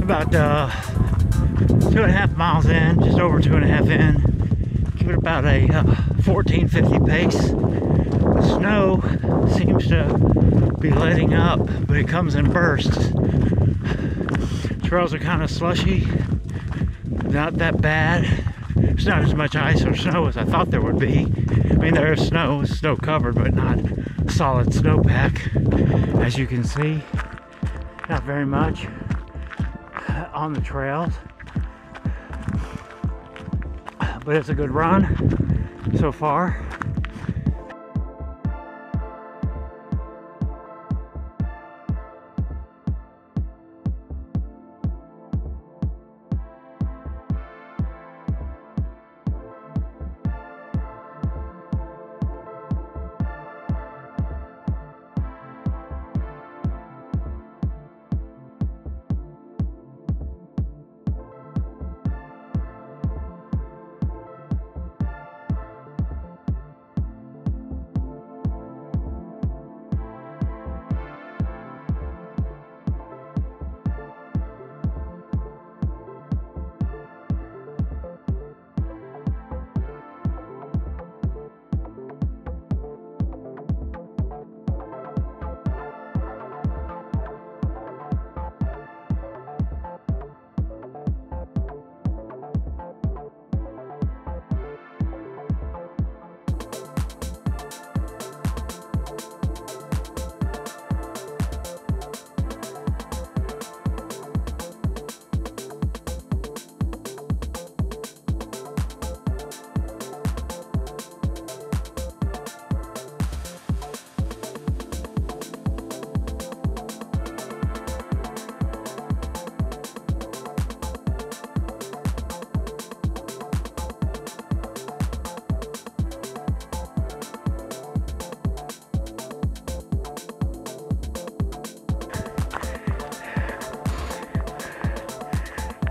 about 2.5 miles in, just over 2.5 in. Give it about a 1450 pace. The snow seems to be letting up, but it comes in bursts. Trails are kind of slushy, not that bad. There's not as much ice or snow as I thought there would be. I mean, there is snow, snow covered, but not solid snowpack, as you can see. Not very much on the trails, but it's a good run so far.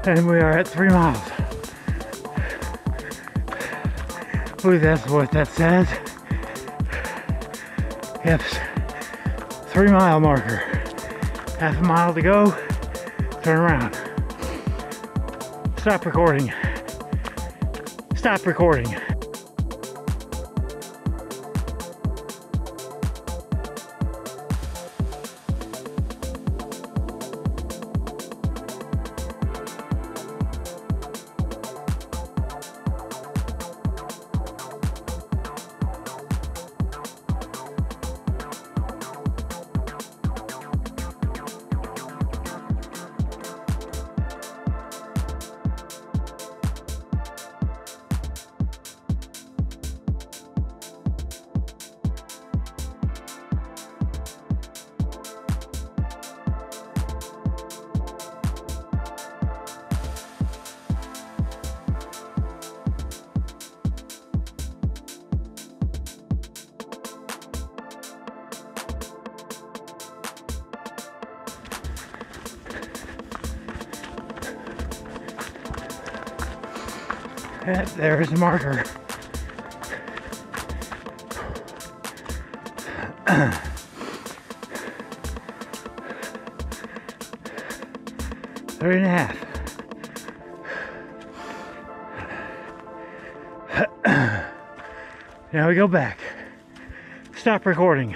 And we are at 3 miles. I believe that's what that says. Yes, 3 mile marker. Half a mile to go. Turn around. Stop recording. Stop recording. There's the marker. Three and a half. Now we go back. Stop recording.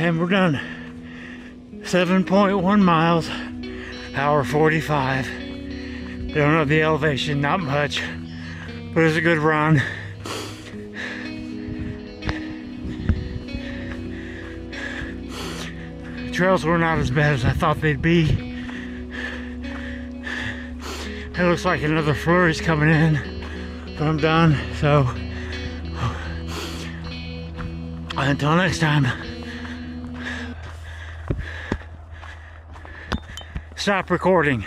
And we're done. 7.1 miles, hour 45. Don't know the elevation, not much, but it's a good run. The trails were not as bad as I thought they'd be. It looks like another flurry's coming in, but I'm done, so until next time. Stop recording.